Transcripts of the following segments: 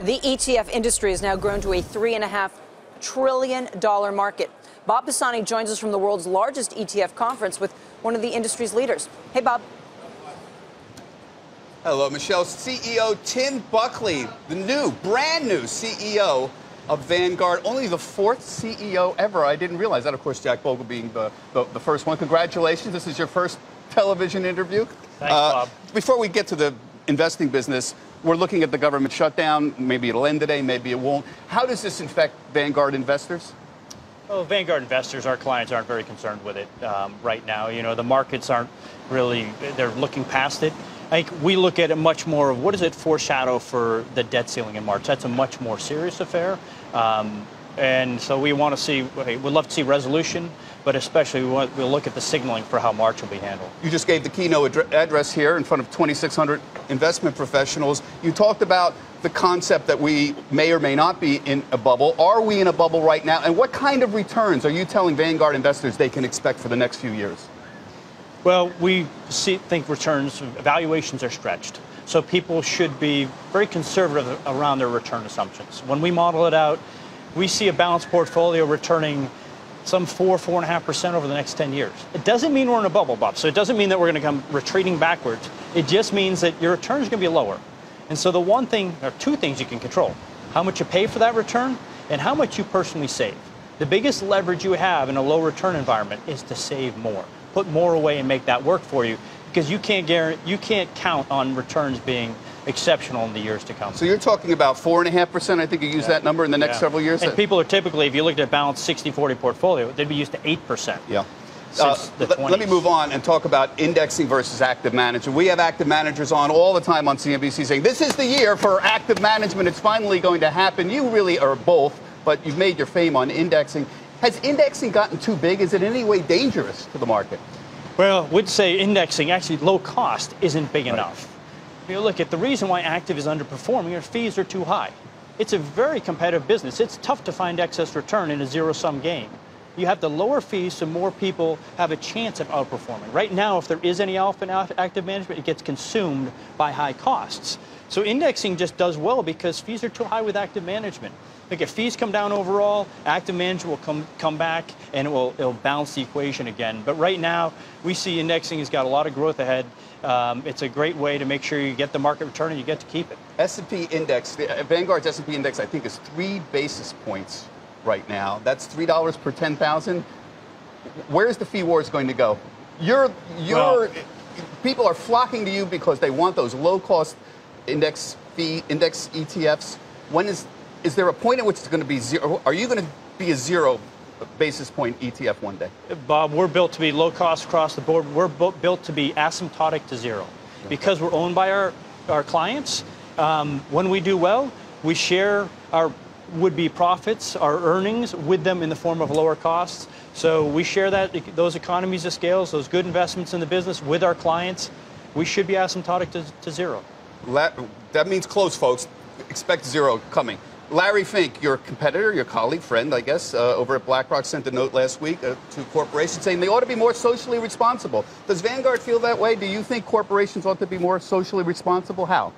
The ETF industry has now grown to a $3.5 trillion market. Bob Pisani joins us from the world's largest ETF conference with one of the industry's leaders. Hey, Bob. Hello, Michelle. CEO Tim Buckley, the brand new CEO of Vanguard, only the 4th CEO ever. I didn't realize that, of course, Jack Bogle being the first one. Congratulations. This is your first television interview. Thanks, Bob. Before we get to the investing business, we're looking at the government shutdown. Maybe it'll end today, maybe it won't. How does this affect Vanguard investors? Well, Vanguard investors, our clients aren't very concerned with it right now. You know, the markets aren't really, they're looking past it. I think we look at it much more of what does it foreshadow for the debt ceiling in March. That's a much more serious affair. And so we want to see, we'd love to see resolution, but especially we'll look at the signaling for how March will be handled. You just gave the keynote address here in front of 2,600 investment professionals. You talked about the concept that we may or may not be in a bubble. Are we in a bubble right now? And what kind of returns are you telling Vanguard investors they can expect for the next few years? Well, we think returns, valuations are stretched. So people should be very conservative around their return assumptions. When we model it out, we see a balanced portfolio returning some 4.5% over the next 10 years. It doesn't mean we're in a bubble, Bob. So it doesn't mean that we're going to come retreating backwards. It just means that your return is going to be lower. And so the one thing, or two things you can control, how much you pay for that return and how much you personally save. The biggest leverage you have in a low return environment is to save more, put more away and make that work for you, because you can't guarantee, you can't count on returns being exceptional in the years to come. So you're talking about 4.5%, I think you used that number in the next several years? And people are typically, if you looked at a balanced 60-40 portfolio, they'd be used to 8%. Yeah. Let me move on and talk about indexing versus active management. We have active managers on all the time on CNBC saying, this is the year for active management. It's finally going to happen. You really are both, but you've made your fame on indexing. Has indexing gotten too big? Is it in any way dangerous to the market? Well, we'd say indexing, actually low cost, isn't big enough. You look at the reason why active is underperforming, your fees are too high. It's a very competitive business. It's tough to find excess return in a zero-sum game. You have to lower fees so more people have a chance of outperforming. Right now, if there is any alpha in active management, it gets consumed by high costs. So indexing just does well because fees are too high with active management. Like if fees come down overall, active management will come back and it'll balance the equation again. But right now, we see indexing has got a lot of growth ahead. It's a great way to make sure you get the market return and you get to keep it. S&P index, Vanguard's S&P index, I think is 3 basis points right now. That's $3 per 10,000. Where's the fee wars going to go? Well, people are flocking to you because they want those low-cost index ETFs. When is there a point at which it's going to be zero? Are you going to be a 0 basis point ETF one day? Bob, we're built to be low cost across the board. We're built to be asymptotic to zero because we're owned by our clients. When we do well, we share our would-be profits, our earnings with them in the form of lower costs. So we share that, those economies of scales, those good investments in the business with our clients. We should be asymptotic to zero. That means close, folks. Expect zero coming. Larry Fink, your competitor, your colleague, friend, I guess, over at BlackRock sent a note last week to corporations saying they ought to be more socially responsible. Does Vanguard feel that way? Do you think corporations ought to be more socially responsible? How?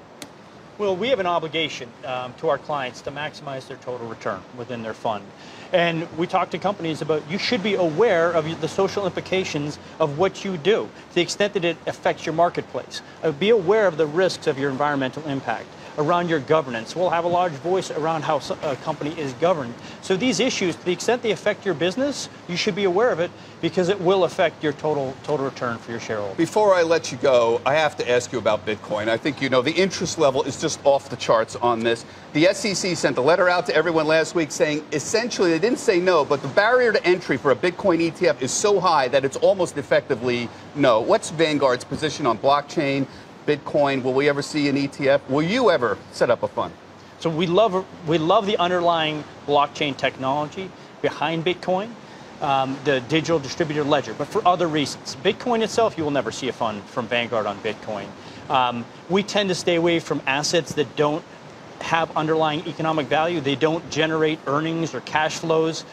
Well, we have an obligation to our clients to maximize their total return within their fund. And we talk to companies about you should be aware of the social implications of what you do to the extent that it affects your marketplace. Be aware of the risks of your environmental impact, around your governance. We'll have a large voice around how a company is governed. So these issues, to the extent they affect your business, you should be aware of it because it will affect your total return for your shareholders. Before I let you go, I have to ask you about Bitcoin. I think you know the interest level is just off the charts on this. The SEC sent a letter out to everyone last week saying essentially they didn't say no, but the barrier to entry for a Bitcoin ETF is so high that it's almost effectively no. What's Vanguard's position on blockchain? Bitcoin, will we ever see an ETF? Will you ever set up a fund? So we love the underlying blockchain technology behind Bitcoin, the digital distributed ledger, but for other reasons. Bitcoin itself, you will never see a fund from Vanguard on Bitcoin. We tend to stay away from assets that don't have underlying economic value. They don't generate earnings or cash flows.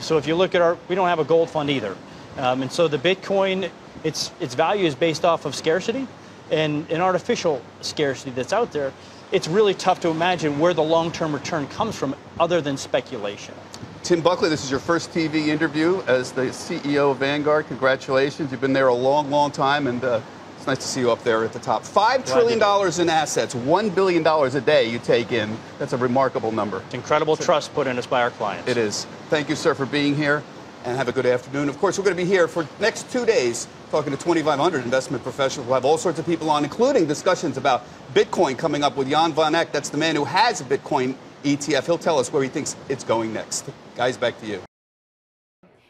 So if you look at we don't have a gold fund either. And so the Bitcoin, its value is based off of scarcity. and an artificial scarcity that's out there, it's really tough to imagine where the long-term return comes from other than speculation. Tim Buckley, this is your first TV interview as the CEO of Vanguard. Congratulations. You've been there a long, long time, and it's nice to see you up there at the top. $5 trillion in assets, $1 billion a day you take in. That's a remarkable number. It's incredible trust put in us by our clients. It is. Thank you, sir, for being here, and have a good afternoon. Of course, we're going to be here for the next 2 days talking to 2,500 investment professionals. We'll have all sorts of people on, including discussions about Bitcoin coming up with Jan Van Eck. That's the man who has a Bitcoin ETF. He'll tell us where he thinks it's going next. Guys, back to you.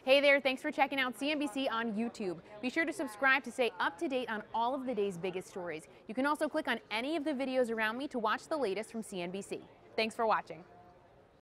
Hey there, thanks for checking out CNBC on YouTube. Be sure to subscribe to stay up to date on all of the day's biggest stories. You can also click on any of the videos around me to watch the latest from CNBC. Thanks for watching.